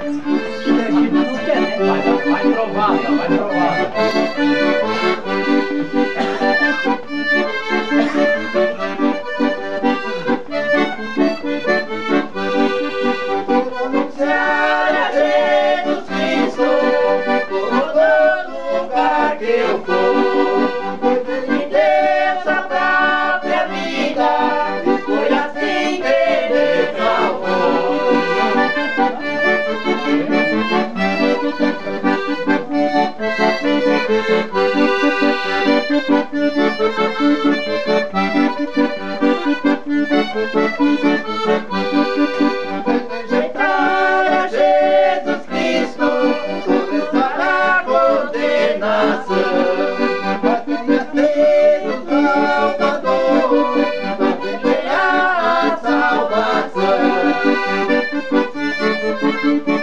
Vai provar, vai provar. Thank you.